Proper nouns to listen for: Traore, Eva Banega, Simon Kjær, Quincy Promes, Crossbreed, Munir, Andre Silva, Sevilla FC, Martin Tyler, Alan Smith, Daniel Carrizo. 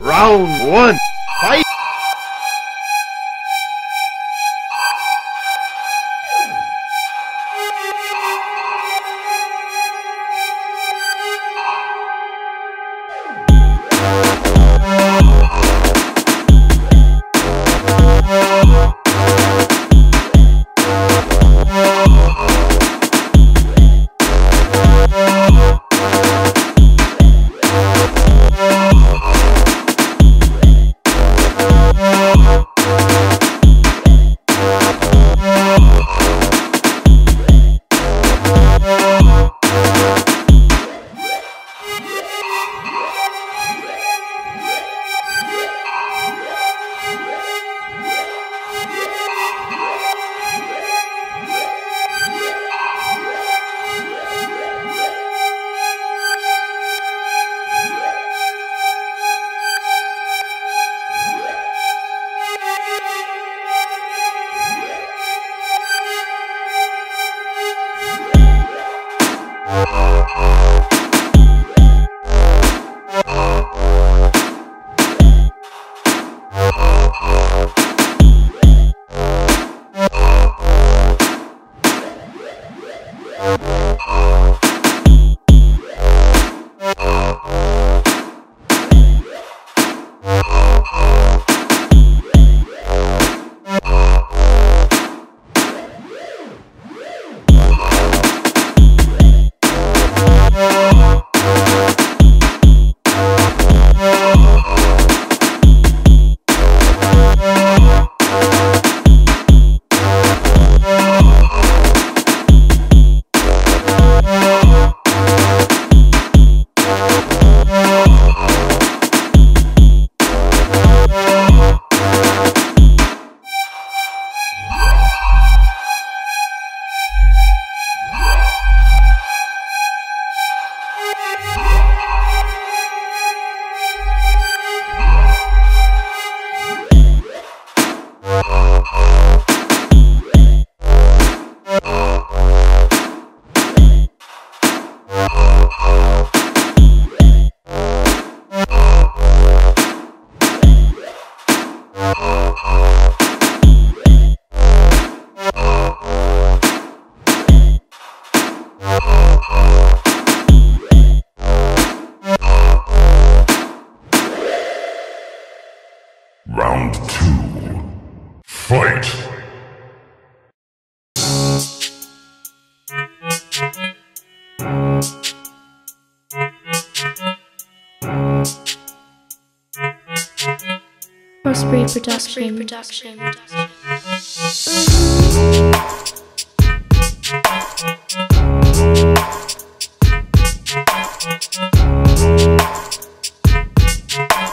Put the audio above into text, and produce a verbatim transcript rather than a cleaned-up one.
Round one, fight! Round two, fight! Crossbreed production. production. production.